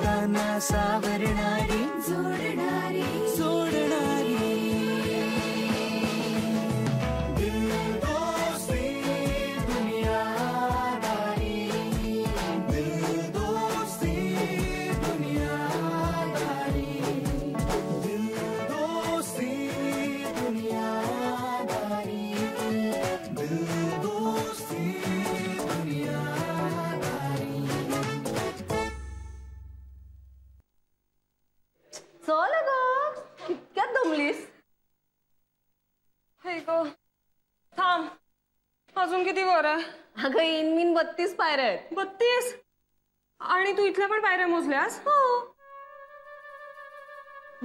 मस्ताना सावरणारी जोडणारी सोडणारी किती वर आहे अगं इनमीन 32 पायऱ्या आहेत 32 आणि तू इथल्या पण पायऱ्या मोजल्यास हो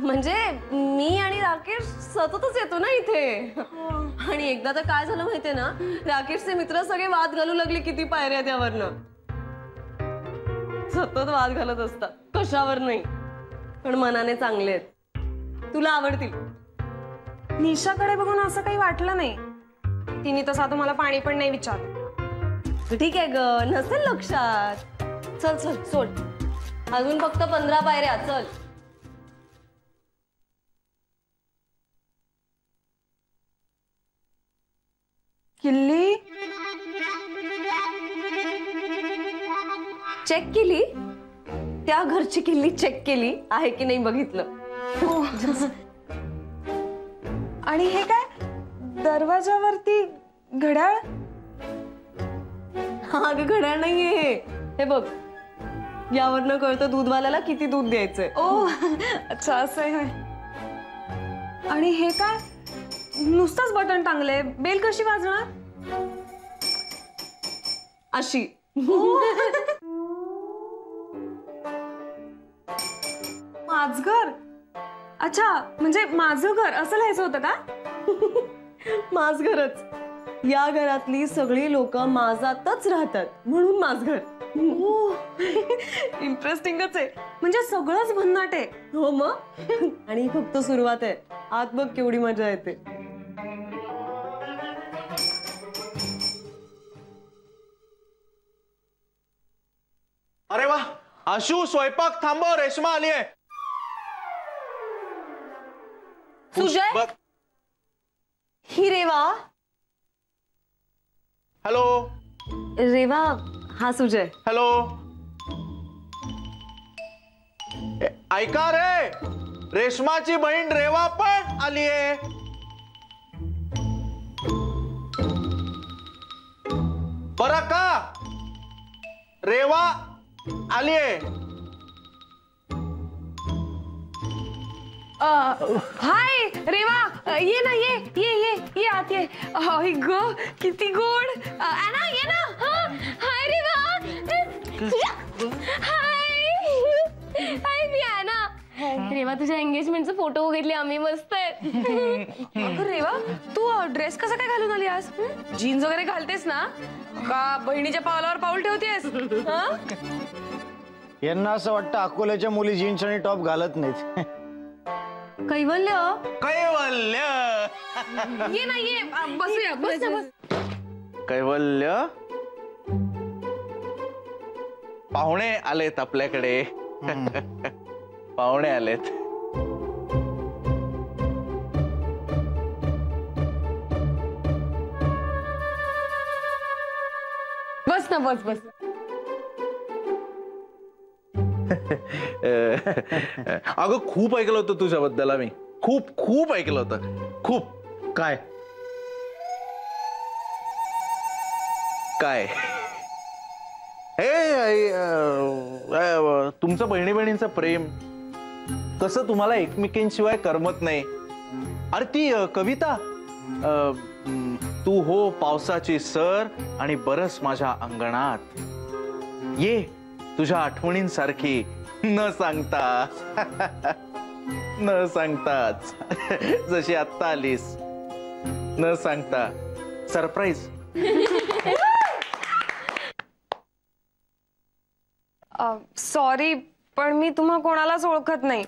म्हणजे मी आणि राकेश सततच येतो ना इथे आणि एकदा तर काय झालं माहितीये ना राकेशचे मित्र सगळे वाद घालू लागले किती पायऱ्या त्यावरनं सतत वाद घालत असतात कशावर नाही पण मनाने चांगले आहेत तुला आवडतील निशाकडे बघून असं काही वाटलं नाही तिने तसा तुम्हाला पाणी पण नाही विचारलं ठीक आहे ग नसेल लक्षात चल चल सोड अजून फक्त 15 पायऱ्या चल किल्ली चेक केली त्या घरची किल्ली चेक केली आहे की नाही बघितलं आणि हे काय दरवाजावरती घड्याळ हां घड्याळ नाहीये हे बघ यावरनं कळतं दूधवाल्याला किती दूध द्यायचंय ओ अच्छा असं आहे आणि हे काय नुसतंच बटन टांगले बेल कशी वाजणार अशी माझघर अच्छा म्हणजे माझं घर असं लिहायचं होतं का या घरातली सगळी लोक माझातच राहतात म्हणून माझघर इंटरेस्टिंगच आहे म्हणजे सगळंच भन्नाट आहे हो मग आणि फक्त सुरुवात आहे आत बघ केवढी मजा येते अरे वाह आशू स्वयंपाक थांबव रेश्मा आली आहे सुजय ही रेवा हेलो रेवा हाँ सुजय हेलो ऐका रे रेशमाची बहीण रेवा पण आली आहे बरं का रेवा आली आहे हाय रेवा ये ना ये ये ये ये आती है हाय गो किती गोड आना ये ना हाँ हाय रेवा हाय हाय मी आना रेवा तुझ्या एंगेजमेंटचा फोटो घेतले आम्ही मस्त आहे रेवा तू ड्रेस कसा काय घालून आली आज जीन्स वगैरे घालतेस ना का बहिणीच्या पावलावर पाऊल ठेवतेस यांना असं वाटतं अकोल्याच्या मुली जीन्स आणि टॉप घालत नाहीत कैवल्य कैवल्य ये ना ये बसूया बस बस कैवल्य पाहुणे आलेत आपल्याकडे पाहुणे आलेत बस ना बस बस अगं खूप ऐकलं होतं तुझ्याबद्दल आम्ही खूप खूप ऐकलं होतं खूप काय काय हे तुमचं बहिणी बहिणींचं प्रेम कसं तुम्हाला एकमेकांशिवाय करमत नाही अरे ती कविता तू हो पावसाची सर आणि बरस माझ्या अंगणात ये तुझ्या आठवणींसारखी न सांगता न सांगताच जशी आत्ता आलीस न सांगता सरप्राईज सॉरी पण मी तुम्हा कोणालाच ओळखत नाही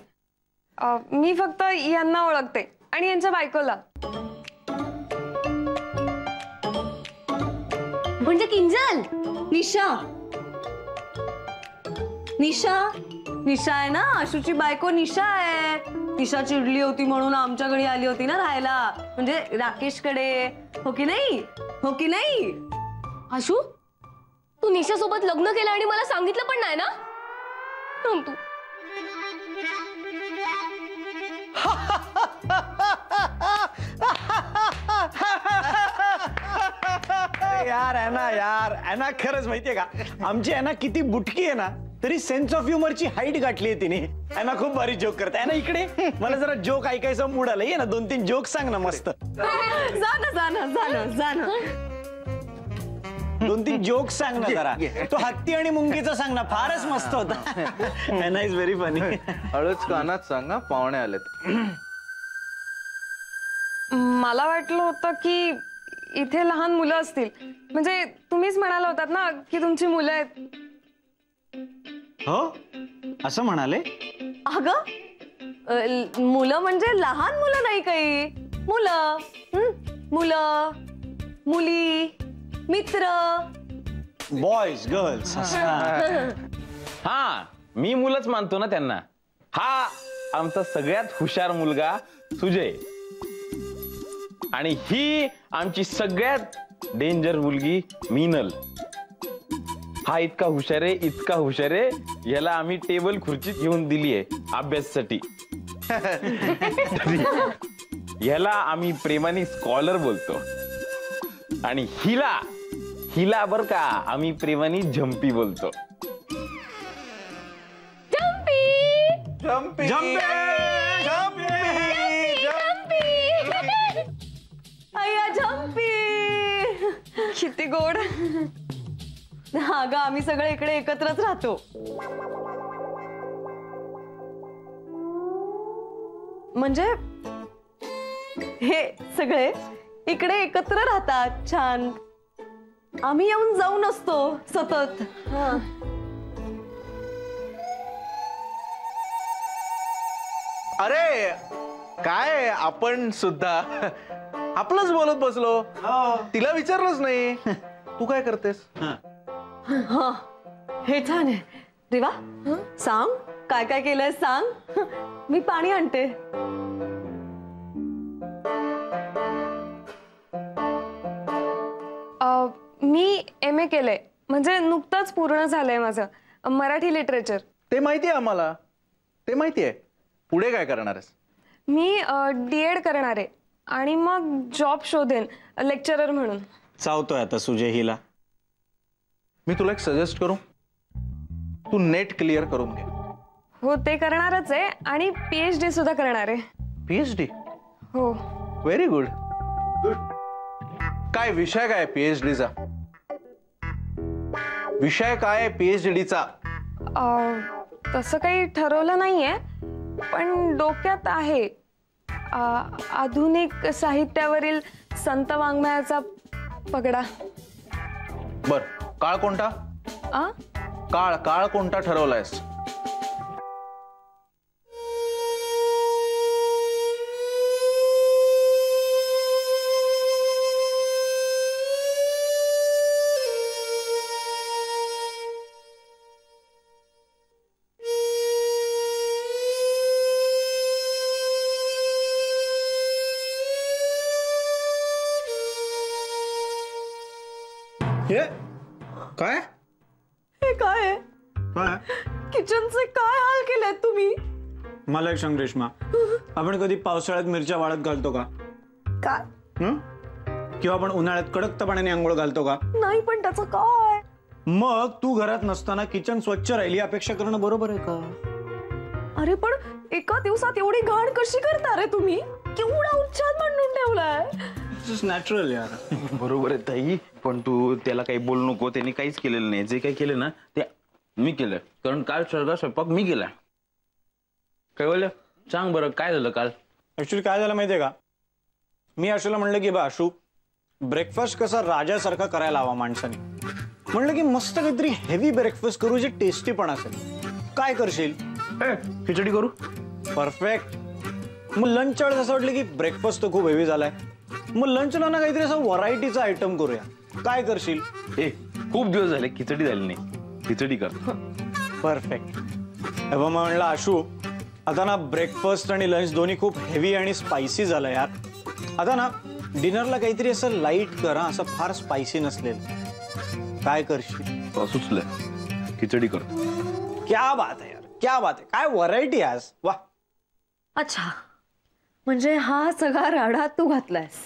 मी फक्त यांना ओळखते आणि यांच्या बायकोला म्हणजे किंजल निशा निशा निशा आहे ना, आशूची बायको निशा आहे. निशा चिडली होती म्हणून आमच्याकडे आली होती ना राहायला, म्हणजे राकेशकडे. हो की नाही? हो की नाही? आशू, तू निशा सोबत लग्न केलं आणि मला सांगितलं पण नाही ना? तू यार आहे ना, यार आहे ना, खरंच माहितीये का आमची आहे ना किती बुटकी आहे ना, तरी सेन्स ऑफ ह्युमर ची हाईट गाठली आहे तिने. आहे ना, खूप भारी जोक करते आहे ना. इकडे मला जरा जोक ऐकायचा मूड आला. ये ना, दोन तीन जोक सांग ना मस्त. दोन तीन जोक सांग ना जरा. तो हत्ती आणि मुंगीचा सांग ना, फारच मस्त होता. Nice, very funny. हळूच कानात सांग ना, पाहुणे आलेत. मला वाटलं होतं की इथे लहान मुलं असतील, म्हणजे तुम्हीच म्हणाला होतात ना की तुमची मुलं आहेत. हो असं म्हणाले? अगं मुलं म्हणजे लहान मुलं नाही, काही मुलं, मुलं, मुली, मित्र, बॉयज, गर्ल्स. हा, मी मुलंच मानतो ना त्यांना. हा आमचा सगळ्यात हुशार मुलगा सुजय, आणि ही आमची सगळ्यात डेंजर मुलगी मीनल. हा इतका हुशार आहे, इतका हुशार आहे, याला आम्ही टेबल खुर्ची घेऊन दिली आहे अभ्यासासाठी. याला आम्ही प्रेमाने स्कॉलर बोलतो, आणि हिला हिला बर का आम्ही प्रेमाने झंपी बोलतो. झंपी झंपी झंपी, किती गोड. हा ग, आम्ही सगळे इकडे एकत्रच राहतो. म्हणजे हे सगळे इकडे एकत्र राहतात. छान, आम्ही येऊन जाऊन असतो सतत. अरे काय, आपण सुद्धा आपलंच बोलत बसलो. तिला विचारलंच नाही तू काय करतेस. हाँ, हे छान आहे. रेवा सांग, काय काय केलंय सांग. मी पाणी आणते. मी MA केलंय, म्हणजे नुकतंच पूर्ण झालंय माझं, मराठी लिटरेचर. ते माहिती आहे आम्हाला, ते माहिती आहे. पुढे काय करणार आहेस? मी DED करणार आहे, आणि मग जॉब शोधेन लेक्चरर म्हणून. चावतोय आता सुजय हिला. मी तुला एक सजेस्ट करू, तू नेट क्लिअर करून घे. हो, ते करणारच आहे, आणि PhD सुद्धा करणार आहे. PhD? हो. Very good. काय विषय काय PhDचा? विषय काय PhDचा? तसं काही ठरवलं नाहीये, पण डोक्यात आहे. आधुनिक साहित्यावरील संत वाङ्मयाचा पगडा. बर, काळ कोणता? काळ काळ कोणता ठरवलायस? काय हे काय? किचनचे काय हाल केले तुम्ही? मला एक सांग रेश्मा, आपण कधी पावसाळ्यात मिरच्या वाळत घालतो का? किंवा आपण उन्हाळ्यात कडक पाण्याने आंघोळ घालतो का? नाही. पण त्याचं काय? मग तू घरात नसताना किचन स्वच्छ राहिली अपेक्षा करणं बरोबर आहे का? अरे पण एका दिवसात एवढी घाण कशी करता रे तुम्ही? केवढा उच्छाद मांडून ठेवलाय. नॅचरल यार. बरोबर आहे ताई, पण तू त्याला काही बोलू नको. त्यांनी काहीच केलेलं नाही. जे काही केलं ना ते मी केलं, कारण काल सर्गा स्वयंपाक मी केला. काय बोल, सांग बरं काय झालं काल? ऍक्च्युली काय झालं माहितीये का, मी आशूला म्हणलं की बा आशू, ब्रेकफास्ट कसा राजासारखा करायला हवा माणसाने. म्हणलं की मस्त काहीतरी हेवी ब्रेकफास्ट करू, जे टेस्टी पण असेल. काय करशील? खिचडी करू. परफेक्ट. मग लंच वेळेस असं वाटलं की ब्रेकफास्ट तर खूप हेवी झालाय, मग लंचला ना काहीतरी असं व्हरायटीचा आयटम करूया. काय करशील? खूप दिवस झाले खिचडी झाली नाही, खिचडी कर. परफेक्ट. तेव्हा मी म्हटलं आशू आता ना ब्रेकफास्ट आणि लंच दोन्ही खूप हेवी आणि स्पायसी झालं यार, आता ना डिनरला काहीतरी असं लाईट कर, असं फार स्पायसी नसलेलं. काय करशील? सुचलंय, खिचडी करतो. क्या बात आहे यार, क्या बात आहे, काय व्हरायटी आज, वा. अच्छा, म्हणजे हा सगळा राडा तू घातलायस?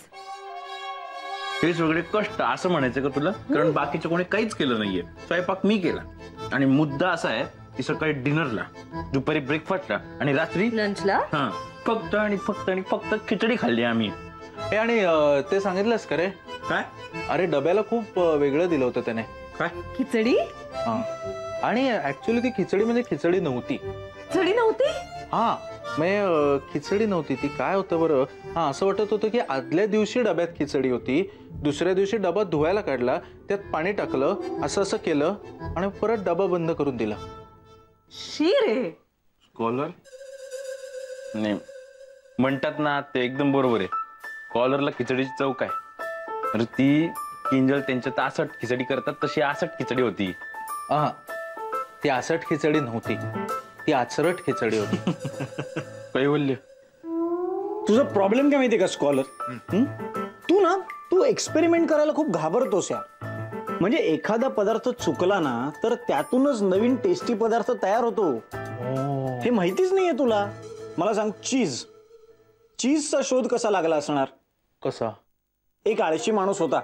हेच वगैरे कष्ट असं म्हणायचं का तुला? कारण बाकीचं कोणी काहीच केलं नाहीये, स्वयंपाक मी केला. आणि मुद्दा असा आहे की सकाळी डिनरला, दुपारी ब्रेकफास्टला आणि रात्री लंचला हां फक्त आणि फक्त आणि फक्त खिचडी खाल्ली आम्ही. हे आणि ते सांगितलंस का रे? काय? अरे डब्याला खूप वेगळं दिलं होतं त्याने. काय खिचडी? हां, आणि ऍक्च्युअली ती खिचडी म्हणजे खिचडी नव्हती. खिचडी नव्हती? हां, खिचडी नव्हती ती. काय होतं बरं? हां, असं वाटत होतं की आदल्या दिवशी डब्यात खिचडी होती, दुसऱ्या दिवशी डबा धुवायला काढला, त्यात पाणी टाकलं, असं असं केलं आणि परत डबा बंद करून दिला. शी रे स्कॉलर. नाही म्हणतात ना ते एकदम बरोबर आहे. कॉलरला खिचडीची चव काय? अरे ती किंजल त्यांच्यात आसट खिचडी करतात तशी आसट खिचडी होती. हा, ती आसट खिचडी नव्हती, ती आचरट खिचडी होती. काय बोलले? तुझा प्रॉब्लेम काय माहिती का स्कॉलर? तू ना तू एक्सपेरिमेंट करायला खूप घाबरतोस यार. म्हणजे एखादा पदार्थ चुकला ना तर त्यातूनच नवीन टेस्टी पदार्थ तयार होतो. हे माहितीच नाहीये तुला? मला सांग, चीज, चीजचा शोध कसा लागला असणार? कसा? एक आळशी माणूस होता,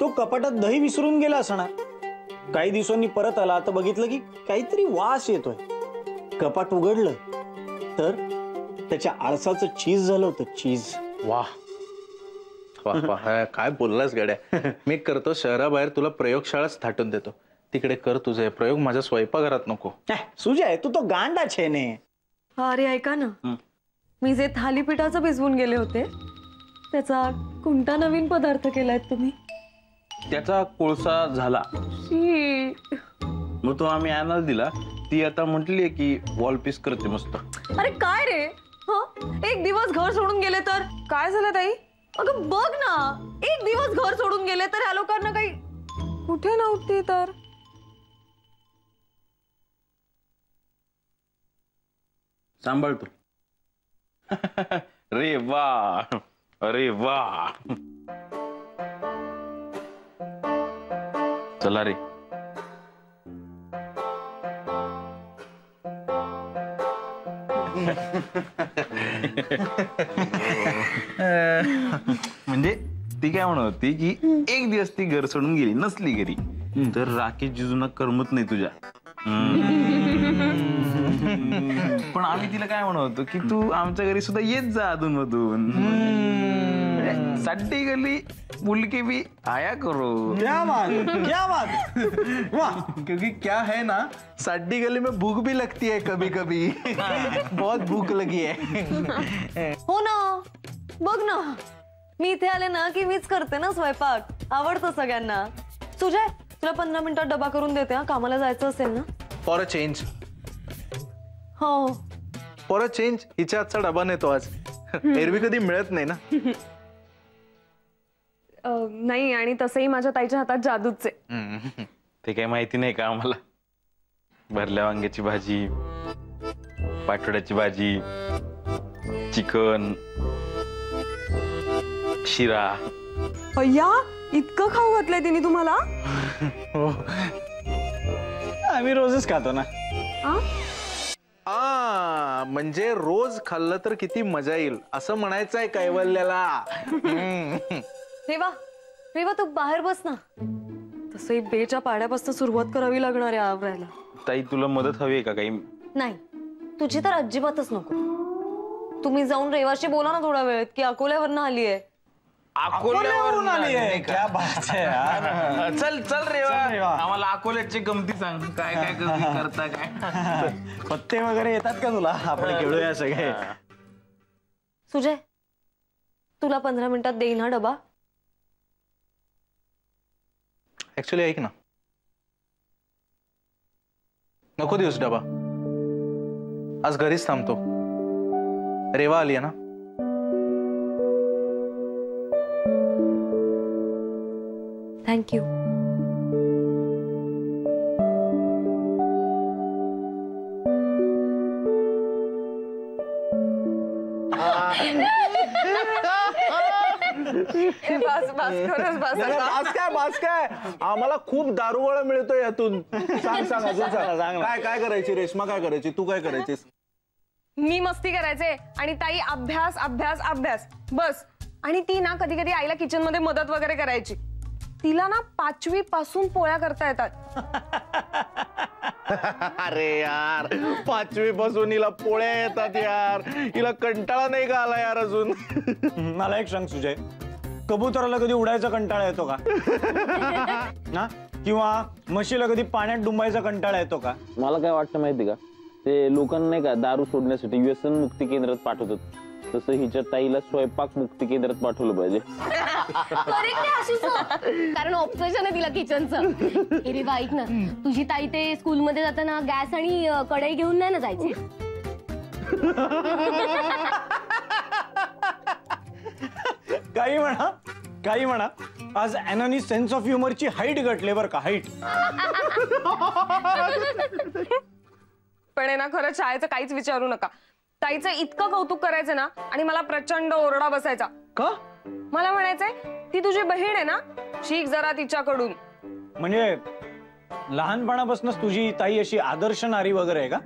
तो कपाटात दही विसरून गेला असणार. काही दिवसांनी परत आला तर बघितलं की काहीतरी वास येतोय. कपाट उघडलं तर त्याच्या आळसाचं चीज झालं होतं. चीज. वाह काय बोललास गड्या. मी करतो शहराबाहेर, तुला प्रयोगशाळाच थाटून देतो, तिकडे कर तुझे प्रयोग, माझ्या स्वयंपाकघरात नको. सुजय तू तो गांडा छेने. अरे ऐका ना, मी जे थालीपीठाचं भिजवून गेले होते त्याचा कोणता नवीन पदार्थ केलाय तुम्ही? त्याचा कोळसा झाला. मग तो आम्ही आणायला दिला, ती आता म्हटली की वॉलपीस करते मस्त. अरे काय रे, एक दिवस घर सोडून गेले तर काय झालं ताई? अगं बघ ना, एक दिवस घर सोडून गेले तर ह्या लोकांना काही कुठे नव्हती तर. सांभाळ तू. अरे वा, अरे वा. चला रे. म्हणजे ती काय म्हणत होती की एक दिवस ती घर सोडून गेली नसली घरी तर राकेश जिजूंना करमत नाही तुझ्या. पण आम्ही तिला काय म्हणत होतो की तू आमच्या घरी सुद्धा येत जा अधून मधून. साठी गली मुलके भी आया करो. क्या बात, क्या बात, वाह. क्योंकि क्या है ना, साडी गली में भूख भी लगती है कभी कभी. बहुत भूख लगी है. हो ना, बघ ना, मी इथे आले ना की मीच करते ना स्वयंपाक, आवडतो सगळ्यांना. सुजय तुला 15 मिनिटात डबा करून देते. हा, कामाला जायचं असेल ना. For a change. हो फॉर अ चेंज, हिच्या आजचा डबा नेतो आज. एरवी कधी मिळत नाही ना. नाही, आणि तसंही माझ्या ताईच्या हातात जादूच आहे. ते काही माहिती नाही का आम्हाला? भरल्या वांग्याची भाजी, पाटोड्याची भाजी, चिकन, शिरा. अय्या, इतकं खाऊ घातलंय तिने तुम्हाला? आम्ही रोजच खातो ना. आ म्हणजे रोज खाल्लं तर किती मजा येईल असं म्हणायचं आहे कैवल्याला. रेवा, रेवा तू बाहेर बस ना. तसंही बेच्या पाड्यापासून सुरुवात करावी लागणार आहे आवरायला. ताई तुला मदत हवी आहे का काही? नाही, तुझी तर अजिबातच नको. तुम्ही जाऊन रेवाशी बोला ना थोडा वेळ, की अकोल्यावरून आली आहे. अकोल्यावरून आली आहे? क्या बात आहे यार. चल चल रेवा, आम्हाला अकोल्याची गमती सांग. काय काय गमती करता? काय पत्ते वगैरे येतात का तुला? आपण खेळूया सगळे. सुजय तुला 15 मिनिटात देईल ना डबा? ऍक्च्युली ऐक ना, नको दिवस डबा, आज घरीच थांबतो. रेवा आली आहे ना. थँक्यू. आम्हाला खूप दारुगोळा मिळतो यातून। सांग सांग अजून सांग काय काय करायची रेश्मा, काय करायची तू, काय करायचीस? मी मस्ती करायचे आणि ताई अभ्यास अभ्यास अभ्यास बस। आणि ती ना कधी कधी आईला किचन मध्ये मदत वगैरे करायची। तिला ना 5वी पासून पोळ्या करता येतात। अरे यार 5वी पासून हिला पोळ्या येतात यार, हिला कंटाळा नाही का आला यार अजून? मला एक सांग सुजय, कबूतराला कधी उडायचा कंटाळा येतो का? ना किंवा म्हशीला कधी पाण्यात डुंबायचा कंटाळा येतो का? मला काय वाटतं माहिती का, ते लोकांना नाही का दारू सोडण्यासाठी व्यसन मुक्ती केंद्रात पाठवतात, तसं हिच्या ताईला स्वयंपाक मुक्ती केंद्रात पाठवलं पाहिजे। कारण ऑप्शन आहे तिला किचनचं। अरे बाईक ना तुझी ताई ते स्कूल मध्ये जाताना गॅस आणि कढई घेऊन नाही ना जायची? काही म्हणा काही म्हणा, आज एनानी सेन्स ऑफ ह्युमर ची हाईट घटले बर का, हाईट। पण ना खरं शाळेचं काहीच विचारू नका। ताईचं इतकं कौतुक करायचं ना आणि मला प्रचंड ओरडा बसायचा। का? मला म्हणायचंय ती तुझी बहीण आहे ना, शिक जरा तिच्याकडून। म्हणजे लहानपणापासूनच तुझी ताई अशी आदर्श नारी वगैरे आहे का?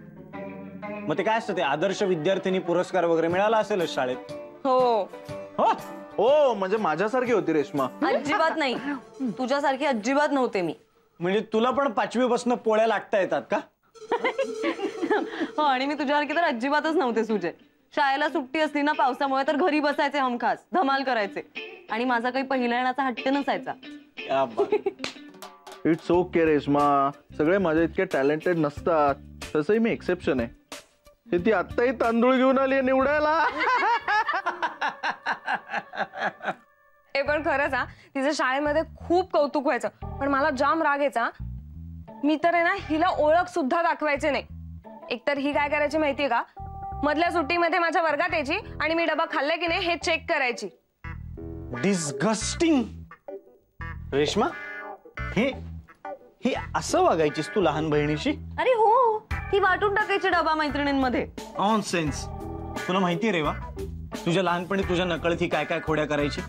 मग ते काय असतं ते आदर्श विद्यार्थिनी पुरस्कार वगैरे मिळाला असेल शाळेत? हो हो हो, म्हणजे माझ्यासारखी होती रेश्मा? अजिबात नाही, तुझ्यासारखी अजिबात नव्हते मी। म्हणजे तुला पण 5वी पासून पोळ्या लागता येतात का? हाँ, मी तुझ्यासारखी तर अजिबातच नव्हते सुजय। शाळेला सुट्टी असली ना पावसामुळे तर घरी बसायचे हमखास, धमाल करायचे आणि माझा काही पहिला येण्याचा हट्ट नसायचा। इट्स ओके रेश्मा, सगळे माझ्या इतके टॅलेंटेड नसतात, तसंही मी एक्सेप्शन आहे। ती आत्ताही तांदूळ घेऊन आली निवडायला। हे पण खरंच हा, तिचं शाळेमध्ये खूप कौतुक व्हायचं पण मला जाम राग यायचा। मी तर आहे ना हिला ओळख सुद्धा दाखवायचे नाही। एकतर ही काय करायची माहितीये का, मधल्या सुट्टीमध्ये माझ्या वर्गात यायची आणि मी डबा खाल्ला की नाही हे चेक करायची। डिस्गस्टिंग रेश्मा, हे असं वागायचीस तू लहान बहिणीशी? अरे हो, ती वाटून टाकायची डबा मैत्रिणींमध्ये। नॉनसेन्स। तुला माहितीये रेवा, तुझ्या लहानपणी तुझ्या नकळत ही काय काय खोड्या करायची?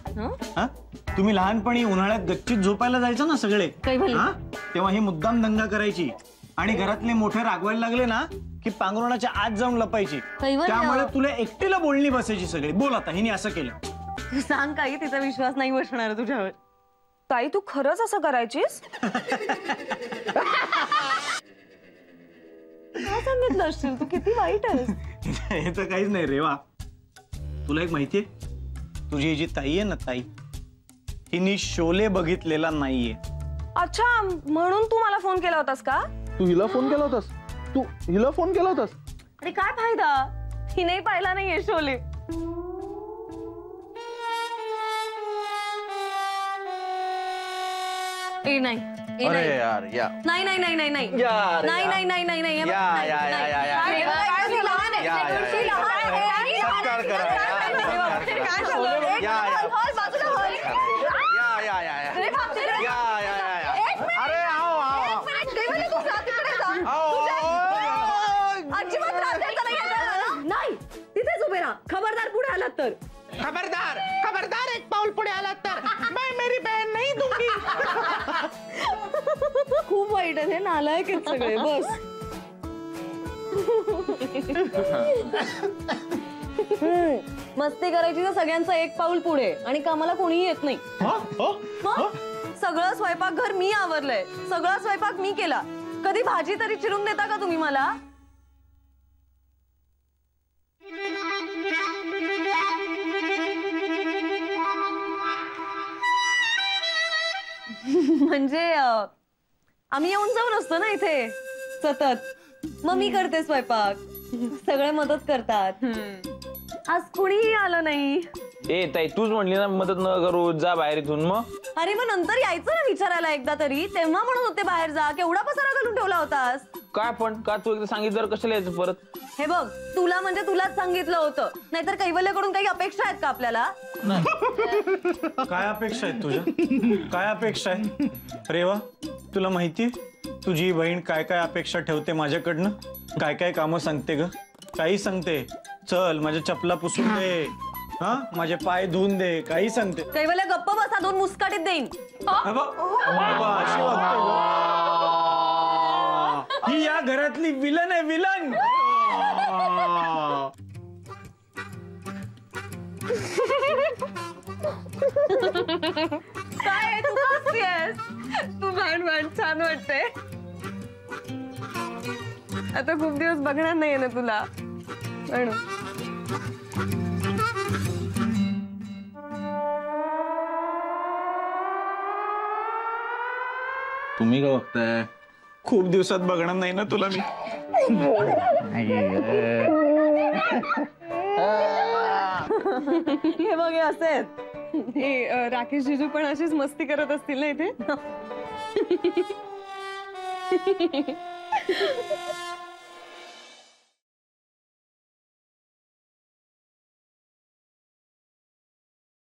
तुम्ही लहानपणी उन्हाळ्यात गच्चीत झोपायला जायचं ना सगळे, तेव्हा ही मुद्दाम दंगा करायची आणि घरातले मोठे रागवायला लागले ना की पांघरुणाच्या आत जाऊन लपायची, त्यामुळे तुला एकटीला बोलणी बसायची सगळी। बोल आता हिने असं केलं, सांग काही तिचा विश्वास नाही बसणार तुझ्यावर। ताई तू खरंच असं करायचीस? काय सांगितलं असशील तू, किती वाईट आहेस। हे तर काहीच नाही रेवा, तुला एक माहितीये तुझी जी ताई आहे ना ताई, हिने शोले बघितलेला नाहीये। अच्छा, म्हणून तू मला फोन केला होतास का? तू हिला फोन केला होतास? तू हिला फोन केला होतास? अरे काय फायदा, हिने पाहिला नाहीये शोले। ए नाही नाही नाही नाही नाही नाही नाही नाही नाही नाही खबरदार पुढे आलात तर। खबरदार खबरदार, एक पाऊल पुढे आलात तर मैं मेरी बहन नहीं दूंगी। खूप वाईट आहे, नालायक आहेत सगळे बस। मस्ती करायची तर सगळ्यांचं एक पाऊल पुढे आणि कामाला कोणीही येत नाही। सगळं स्वयंपाकघर मी आवरलंय, सगळा स्वयंपाक मी केला, कधी भाजी तरी चिरून देता का तुम्ही मला? म्हणजे आम्ही येऊन जाऊन असतो ना इथे सतत, मग मी करते स्वयंपाक, सगळे मदत करतात। आज कोणीही आलं नाही। ए ताई तूच म्हणली ना मदत न करू, जा बाहेर इथून मग। अरे मग नंतर यायचं ना विचारायला एकदा तरी, तेव्हा म्हणत होते बाहेर जा, केवढा पसारा घालून ठेवला होतास। काय पण का तू एकदा सांगितलं कशाला यायचं परत? हे बघ तुला म्हणजे तुलाच सांगितलं होतं, नाहीतर कैवल्याकडून काही अपेक्षा आहेत का आपल्याला? काय अपेक्षा आहेत तुझ्या, काय अपेक्षा आहे रेवा? तुला माहिती तुझी बहीण काय काय अपेक्षा ठेवते माझ्याकडनं, काय काय कामं सांगते ग, काही सांगते, चल माझ्या चपला पुसून दे, माझे पाय धुवून दे, काही सांगते. काही वेळा गप्प बसा, दोन मुस्काटीत देईन. ही या घरातली विलन आहे, विलन. काय तू हसतेस? तू भांड भांड छान वाटते. आता खूप दिवस बघणार नाहीये ना तुला, म्हणून. तुम्ही का बघताय? खूप दिवसात बघणार नाही ना तुला मी. हे बघे असेच. हे राकेश जीजू पण अशीच मस्ती करत असतील ना इथे.